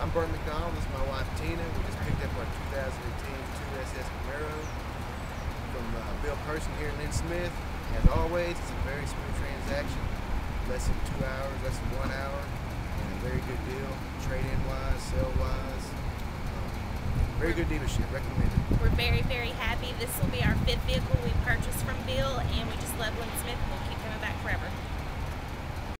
I'm Bert McDonald, this is my wife Tina. We just picked up our 2018 2SS Camaro from Bill Person here in Lynn Smith. As always, it's a very smooth transaction, less than 2 hours, less than 1 hour, and a very good deal, trade-in wise, sale-wise. Very good dealership, recommended. We're very, very happy. This will be our fifth vehicle we purchased from Bill, and we just love Lynn Smith.